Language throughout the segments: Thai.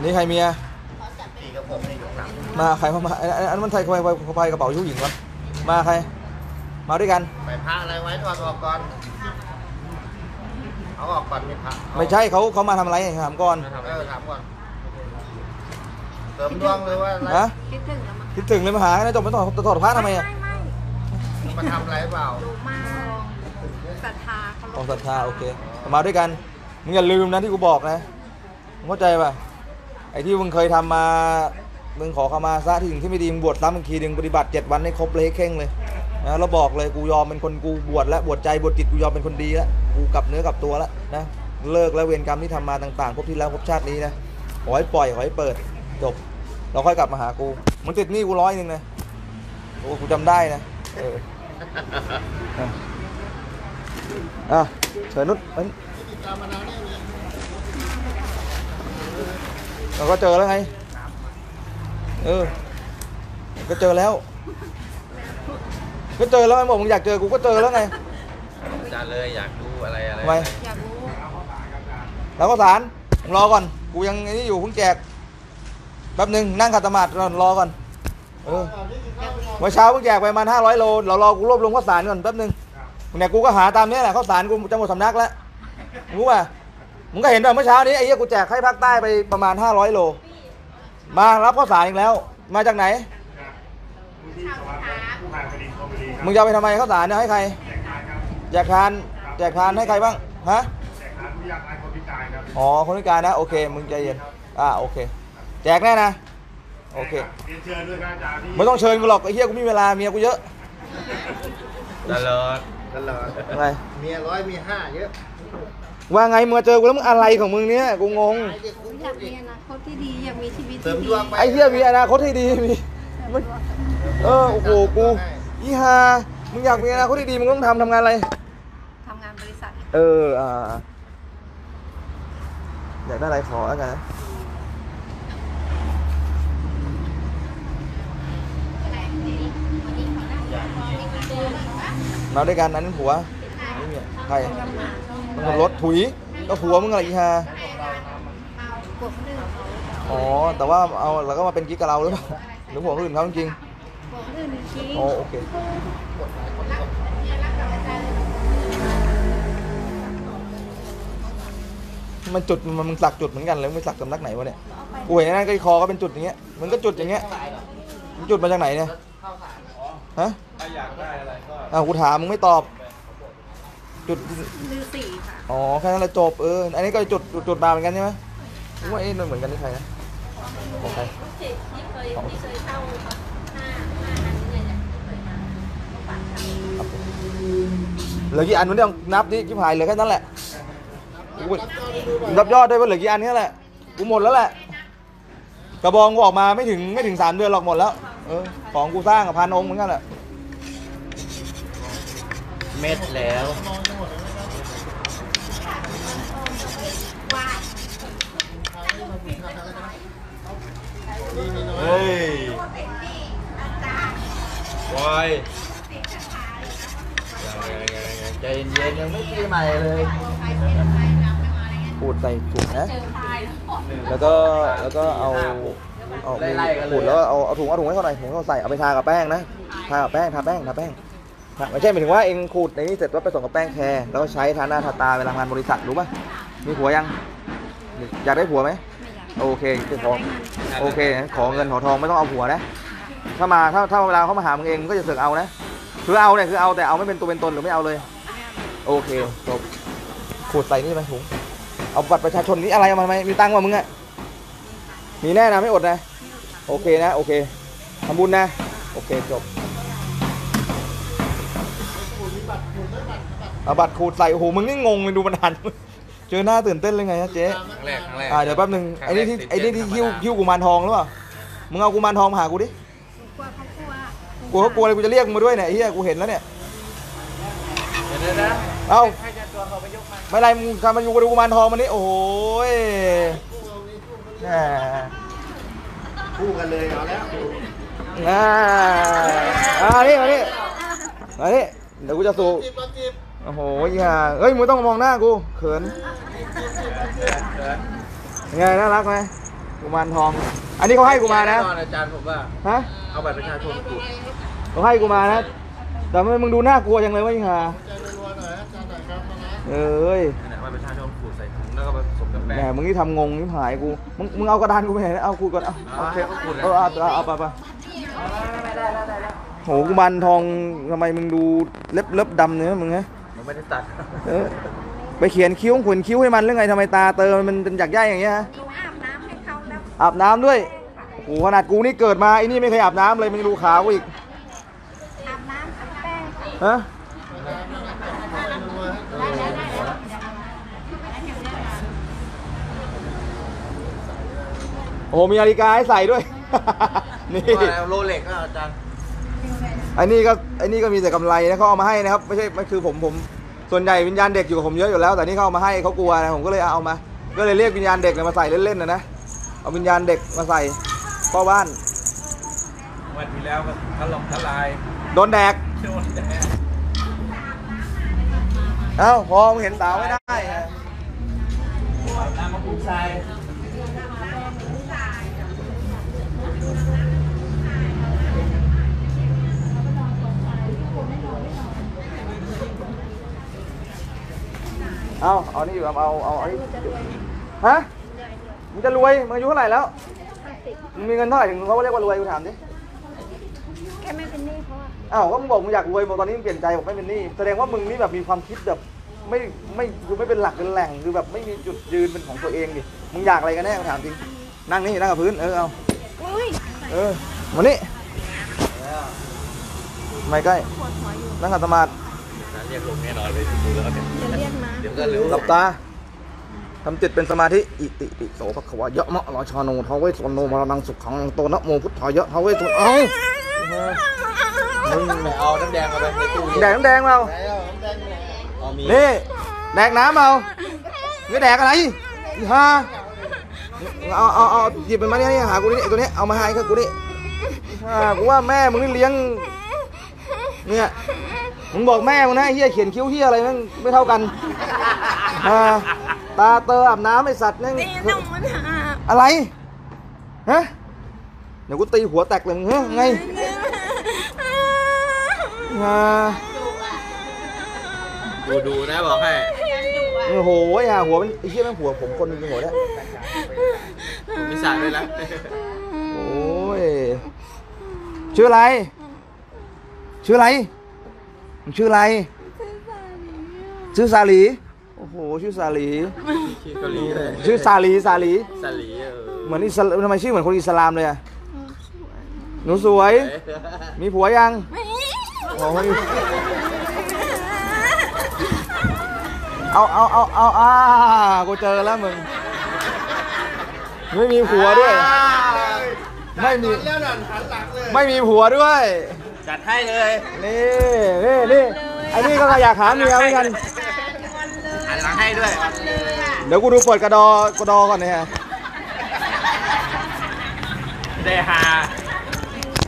อันนี้ใครเมียมาใครมาอันนั้นมันไทยไปกระเป๋ายุ้ยหญิงวะมาใครมาด้วยกันไปพระอะไรไว้ถอดออกก่อนเอาออกก่อนไม่พระไม่ใช่เขามาทำอะไรถามก่อนเติมดวงเลยว่าอะไรคิดถึงเลยมาหาจบไม่ถอดพระทำไมอ่ะมาทำอะไรเปล่ามาศรัทธาของศรัทธาโอเคมาด้วยกันมึงอย่าลืมนะที่กูบอกนะมึงเข้าใจป่ะไอ้ที่มึงเคยทำมามึงขอเข้ามาซะที่ถึงที่ไม่ดีมึงบวชซ้ำอีกทีหนึ่งปฏิบัติ7วันให้ครบเลยให้เข่งเลยนะเราบอกเลยกูยอมเป็นคนกูบวชแล้วบวชใจบวชจิตกูยอมเป็นคนดีแล้วกูกลับเนื้อกลับตัวแล้วนะเลิกแล้วเวรกรรมที่ทำมาต่างๆพบที่แล้วพบชาตินี้นะขอให้ปล่อยขอให้เปิดจบเราค่อยกลับมาหากูมึงติดหนี้กู100นะโอ้กูจำได้นะเฉินนุชเราก็เจอแล้วไงก็เจอแล้วไอ้หมอมึงอยากเจอกูก็เจอแล้วไงจะเลยอยากดูอะไรไปอยากดูแล้วก็สารรอก่อนกูยังไอ้นี่อยู่เพิ่งแจกแป๊บนึงนั่งขัดสมาธิรอก่อนวันเช้าเพิ่งแจกไปประมาณ500โลเรารอกูรวบรวมข้าวสารก่อนแป๊บนึงเนี่ยกูก็หาตามนี้แหละข้าวสารกูจะหมดสำนักแล้วรู้ป่ะมึงก็เห็นเมื่อเช้านี้ไอ้เหี้ยกูแจกให้ภาคใต้ไปประมาณ500โลมารับข้าวสารอีกแล้วมาจากไหนมึงจะไปทำไมข้าวสารเนี่ยให้ใครแจกทานให้ใครบ้างฮะแจกทานผู้ยากไร้คนพิการครับอ๋อคนพิการนะโอเคมึงใจเย็นโอเคแจกแน่นะโอเคเชิญด้วยอาจารย์ไม่ต้องเชิญกูหรอกไอ้เหี้ยกูมีเวลาเมียกูเยอะตลอดอะไรเมีย100มี5เยอะว่าไงมึงเจอกูแล้วมึงอะไรของมึงเนี่ยกูงงอยากมีอนาคตที่ดีอยากมีชีวิตที่ดีไอ้เหี้ยมีอนาคตที่ดีมีโอ้โหกูอีฮามึงอยากมีอนาคตที่ดีมึงต้องทำงานอะไรทำงานบริษัทอยากได้อะไรขอแล้วกันมาด้วยกันนั้นผัวใครมันขับรถถุยก็ผัวมึงอะไรอีฮาอ๋อแต่ว่าเอาเราก็มาเป็นกิ๊กกับเราหรือเปล่าหรือผัวคนอื่นเขาจริงโอเคมันจุดมันสักจุดเหมือนกันเลยไม่สักสำนักไหนวะเนี่ยกูเห็นนั่นก็คอก็เป็นจุดอย่างเงี้ยมันก็จุดอย่างเงี้ยมันจุดมาจากไหนเนี่ยฮะกูถามมึงไม่ตอบจุด4ค่ะอ๋อแค่นั้นแหละจบอันนี้ก็จุดบาเหมือนกันใช่ไหมว่ามันเหมือนกันที่ใครนะของใครที่เคยเช่า5 อันเนี่ยเหลือกี่อันมันต้องนับที่ชิบหายเหลือแค่นั้นแหละนับยอดได้ว่าเหลือกี่อันนี่แหละกูหมดแล้วแหละกระบองกูออกมาไม่ถึง3 เดือนหรอกหมดแล้วของกูสร้างกับพานองค์เหมือนกันแหละเม็ดแล้วเฮ้ยวายใจเย็นยังไม่ปีใหม่เลยปูดใส่ถุงนะแล้วก็เอาปูดแล้วเอาถุงให้เขาหน่อยถุงเขาใส่เอาไปทากับแป้งนะทากับแป้งไม่ใช่หมายถึงว่าเองขูดในนี้เสร็จว่าไปส่งกับแป้งแคร์แล้วก็ใช้ทาหน้าทาตาเวลางานบริษัทรู้ป่ะมีผัวยังอยากได้ผัวไหมโอเคขอเงินขอทองไม่ต้องเอาผัวนะถ้าเวลาเขามาหามึงเองก็จะเสือกเอานะคือเอาเนี่ยคือเอาแต่เอาไม่เป็นตัวเป็นตนหรือไม่เอาเลยโอเคจบขูดใส่นี่ไปถุงเอาบัตรประชาชนนี่อะไรมาไหมมีตังค์วะมึงอะมีแน่นะไม่อดนะโอเคนะโอเคทำบุญนะโอเคจบบัตรขูดใส่โอ้โหมึงนี่งงเลยดูมันหันเจอหน้าตื่นเต้นเลยไงฮะเจ๊ครั้งแรกเดี๋ยวแป๊บนึงไอ้นี่ที่คิ้วกุมารทองหรือเปล่ามึงเอากุมารทองมาหากูดิกลัวเลยกูจะเรียกมึงมาด้วยเนี่ยไอ้เหี้ยกูเห็นแล้วเนี่ยเดี๋ยวนะเอ้าไม่ไรมึงการมาอยู่กับกุมารทองมันนี่โอ้ยคู่กันเลยเอาแล้วนี่เดี๋ยวกูจะสู้โอ้โหอย่าเอ้ยมึงต้องมองหน้ากูเขินไงน่ารักไหม กุมารทองอันนี้เขาให้กูมานะอาจารย์ผมว่าฮะเอาบัตรประชาชนกูเขาให้กูมานะแต่มึงดูน่ากลัวจังเลยว่าไอ้ห่าเอ้ยบัตรประชาชนกูใส่ถุงแล้วก็ผสมกับแป้งแหมมึงนี่ทำงงนี่หายกูมึงเอากระดานกูไปไหนเอากูก่อนเอาไปโหกุมารทองทำไมมึงดูเล็บดำเนี่ยมึงฮะมันไม่ได้ตัดไปเขียนคิ้วขุนคิ้วให้มันเรื่องไงทำไมตาเติมมันเป็นอยากย่ายอย่างเงี้ยฮะอาบน้ำด้วยโอ้ขนาดกูนี่เกิดมาไอ้นี่ไม่เคยอาบน้ำเลยมันดูขาวอีกอาบน้ำอาบแป้งฮะโอ้มีนาฬิกาให้ใส่ด้วยนี่โรเล็กซ์อาจารย์ไอ้นี่ก็มีแต่กำไรนะเขาเอามาให้นะครับไม่ใช่มันคือผมส่วนใหญ่วิญญาณเด็กอยู่กับผมเยอะอยู่แล้วแต่นี่เขาเอามาให้เขากลัวนะผมก็เลยเอามาก็เลยเรียกวิญญาณเด็กมาใส่เล่นๆนะเอาวิญญาณเด็กมาใส่พ่อบ้านวันที่แล้วก็ถล่มทลายโดนแดกเอ้าพอเห็นสาวไม่ได้น้ำมะกรูดทรายเอานี่อยู่เอาไอ้ฮะมึงจะรวยมึงอายุเท่าไหร่แล้วมึงมีเงินเท่าไหร่ถึงเขาเรียกว่ารวยกูถามดิแค่ไม่เป็นหนี้เพราะอ้าวก็มึงบอกมึงอยากรวยบอกตอนนี้มึงเปลี่ยนใจบอกไม่เป็นหนี้แสดงว่ามึงนี่แบบมีความคิดแบบไม่เป็นหลักเป็นแหล่งคือแบบไม่มีจุดยืนเป็นของตัวเองดิมึงอยากอะไรกันแน่กูถามจริงนั่งนี่นั่งกับพื้นเอามานี่ไม่ใกล้นั่งขัดสมาธิเรียกลงแน่นอนเลยดูแล้วเนี่ยเดี๋ยวก็รู้หลับตาทำจิตเป็นสมาธิอิติปิโสภควายะมะลอชาโนทาเวสโนมรณังสุขังโตนะโมพุทธายะทาเวสโนเอาน้ำแดงมาเลยแดกน้ำแดงเอานี่แดกน้ำเอาไม่แดกอะไรฮะเอาหยิบมันมาเนี่ยหากูนี่ตัวนี้เอามาให้ครับกูนี่กูว่าแม่มึงนี่เลี้ยงเนี่ยมึงบอกแม่มึงนะเฮียเขียนคิ้วเฮียอะไรนั่งไม่เท่ากันตาเตออาบน้ำไอสัตว์นั่งอะไรฮะเดี๋ยวกูตีหัวแตกเลยเฮ้ยไงดูนะบอกให้โอ้โหอย่าหัวมันไอเฮียแม่งหัวผมคนนึงหัวได้ผมมีสายด้วยนะโอ้ยชื่ออะไรชื่ออะไรชื่อสาลีโอ้โหชื่อสาลีชื่อสาลีเหมือนอิสลามทำไมชื่อเหมือนคนอิสลามเลยอะหนูสวยมีผัวยังเอากูเจอแล้วมึงไม่มีผัวด้วยไม่มีผัวด้วยจัดให้เลยนี่ไอ้นี่ก็อยากหาเมียเหมือนกันหันหลังให้ด้วยเดี๋ยวกูดูเปิดกระดอก่อนนะฮะเดฮา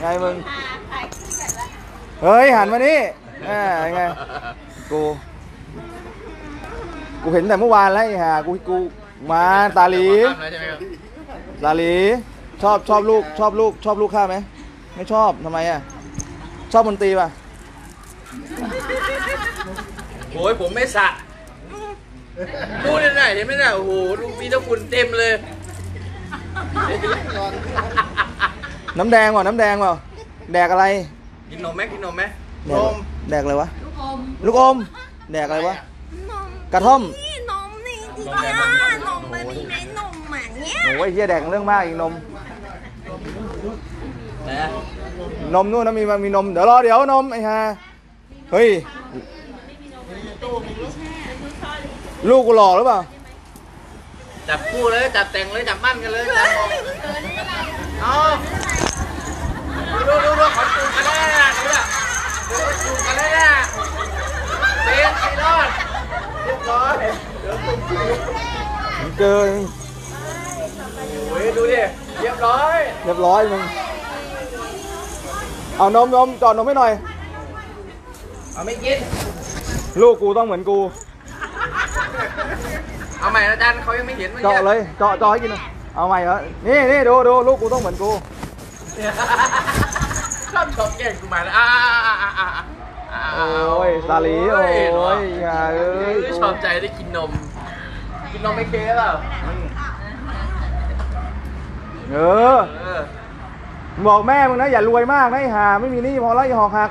ไงมึงเฮ้ยหันมานี่ไงกูเห็นแต่เมื่อวานแล้วฮะกูมาตาลีชอบลูกข้าไหมไม่ชอบทำไมอ่ะชอบมนตรีป่ะโอ้ยผมไม่สะดูได้ไหนได้ไม่ได้โอ้โหดูมีตะฝุ่นเต็มเลยน้ำแดงว่ะแดกอะไรกินนมไหมแดกอะไรวะลูกอมแดกอะไรวะกระท่อมนมมันมีไหมนมอ่ะเนี่ยโอ้ยเฮียแดกเรื่องมากอีกนมนู่นนะมีนมเดี๋ยวนมไอ้ฮะเฮ้ยลูกกูหล่อหรือเปล่าจับคู่เลยจับแต่งเลยจับมั่นกันเลยเอาดูขอจูบกันได้นะจูบกันได้นะเบนไอรอนเรียบร้อยเดี๋ยวจูบเกินโอ้ยดูดิเรียบร้อยมึงเอานมจอดนมให้หน่อยเอาไม่กินลูกกูต้องเหมือนกูเอาใหม่อาจารย์เขายังไม่เห็นเจาะเลยเจาะให้กิน เอาใหม่เหรอนี่นี่ดูดูลูกกูต้องเหมือนกูชอบชอบแกล้งกูมาแล้วโอ้ยตาลีโอ้ยอย่าเลยชอบใจได้กินนมกินนมไม่เค้กหรอเออบอกแม่มึงนะอย่ารวยมากนะไอ้ห่าไม่มีนี่พอแล้วไอ้หอกหัก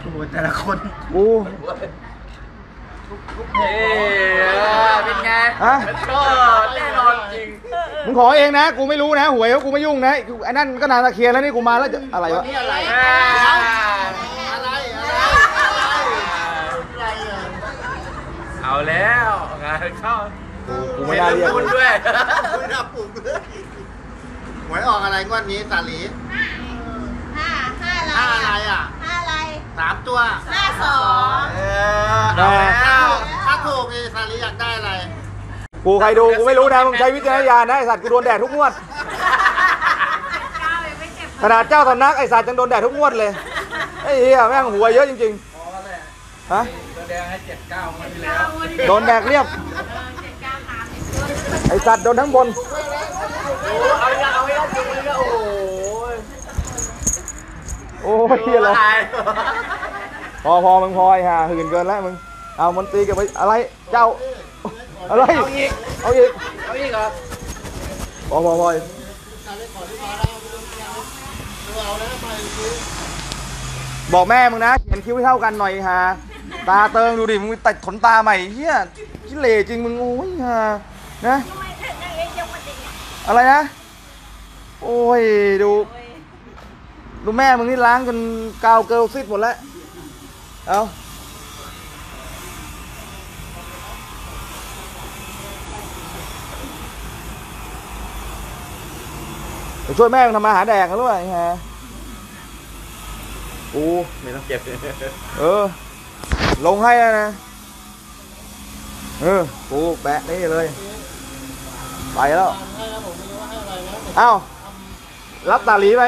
โอ้โหแต่ละคนกูเฮ้ยเป็นไงอ่ะก็แน่นอนจริงมึงขอเองนะกูไม่รู้นะหวยกูไม่ยุ่งนะไอ้นั่นก็นางตะเคียนแล้วนี่กูมาแล้วอะไรวะอะไรเอาแล้วงานเข้ากูไม่ได้เรียกด้วยไม่ได้ปลุกเลยหวยออกอะไรงวดนี้สาลีห้าอะไรอ่ะห้าอะไรสามตัว52เอาแล้วถ้าถูกสาลีอยากได้อะไรกูใครดูกูไม่รู้นะมึงใช้วิจารณญาณนะไอสัตว์กูโดนแดดทุกงวดขนาดเจ้าสำนักไอสัตว์ยังโดนแดดทุกงวดเลยไอ้เหี้ยแม่งหัวเยอะจริงๆฮะโดนแดดเรียบไอสัตว์โดนทั้งบนโอ้ยอะไรพอมึงพอฮะหื่นเกินแล้วมึงเอามันตีกันไปอะไรเจ้าอะไรเอาอีกเหรอพอบอกแม่มึงนะเขียนคิ้วให้เท่ากันหน่อยฮะตาเติงดูดิมึงตัดขนตาใหม่เฮียขี้เหร่จริงมึงโอ้ยฮะนะอะไรนะโอ้ยดูแม่มึงนี่ล้างจนกาวเกลซิดหมดแล้วเอาช่วยแม่มึงทำมาหาแดกเขาด้วยฮะกูไม่ต้องเก็บลงให้แล้วนะกูแปะนี่เลยไปแล้วเอ้ารับสาลีไป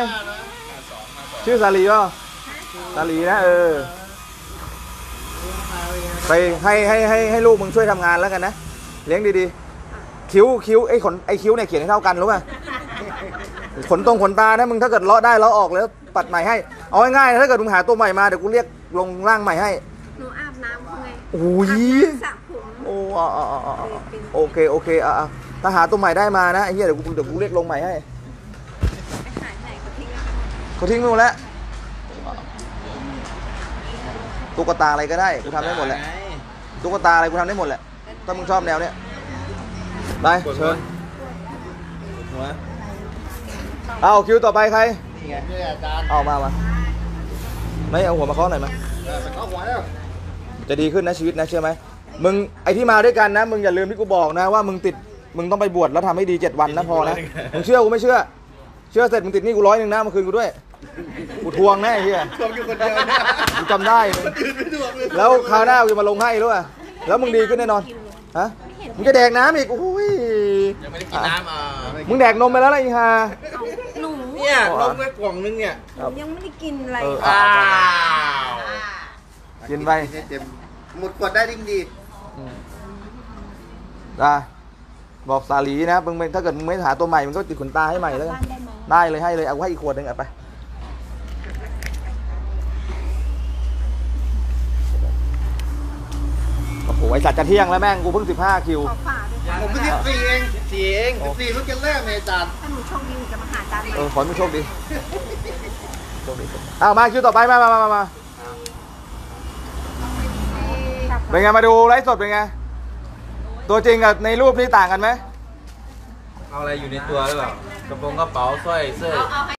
ชื่อสาลีก็สาลีนะไปให้ลูกมึงช่วยทำงานแล้วกันนะเลี้ยงดีๆคิ้วไอ้คิ้วเนี่ยเขียนให้เท่ากันรู้ป่ะขนตรงขนตานะมึงถ้าเกิดเลาะได้เลาะออกแล้วปัดใหม่ให้เอาง่ายๆถ้าเกิดมึงหาตัวใหม่มาเดี๋ยวกูเรียกลงร่างใหม่ให้หนูอาบน้ำคุณไงโอ้ยโอ้โอเคอ่ะถ้าหาตัวใหม่ได้มานะไอ้เหี้ยเดี๋ยวกูเรียกลงใหม่ให้ไปหาไหนเขาทิ้งหมดแล้วตุ๊กตาอะไรก็ได้กูทำได้หมดแหละตุ๊กตาอะไรกูทำได้หมดแหละถ้ามึงชอบแนวเนี้ยไปเชิญเอาคิวต่อไปใครเอามาไม่เอาหัวมาเคาะหน่อยมั้ยจะดีขึ้นนะชีวิตนะเชื่อไหมมึงไอที่มาด้วยกันนะมึงอย่าลืมที่กูบอกนะว่ามึงติดมึงต้องไปบวชแล้วทำให้ดี7 วันนะพอนะมึงเชื่อกูไม่เชื่อเสร็จมึงติดนี่กู100นะมาคืนกูด้วยกูทวงแน่เฮียทวงอยู่คนเดียวกูจำได้แล้วคราวหน้ากูจะมาลงให้รู้ป่ะแล้วมึงดีขึ้นแน่นอนฮะมึงจะแดกน้ำอีกโอ้ยยังไม่ได้กินน้ำมึงแดกนมไปแล้วอะไรอีกฮะหนูเนี่ยนมแค่กล่องนึงเนี่ยยังไม่ได้กินอะไรกินไปหมดขวดได้ดิ่งดีบอกสาลีนะมึงถ้าเกิดมึงไม่หาตัวใหม่มึงก็ติดขนตาให้ใหม่แล้วกันได้เลยให้เลยเอาให้อีกขวดนึงอ่ะไปโอ้ยสัตว์จะเที่ยงแล้วแม่งกูเพิ่ง15คิวผมเพิ่ง14เอง14ลูกเกลเล่เมจานถ้าหนูโชคดีจะมาหาจานขอให้โชคดีอ้าวมาคิวต่อไปมาเป็นไงมาดูไลฟ์สดเป็นไงตัวจริงกับในรูปนี่ต่างกันไหมเอาอะไรอยู่ในตัวหรือเปล่ากระโปรงกระเป๋าสร้อยเสื้อ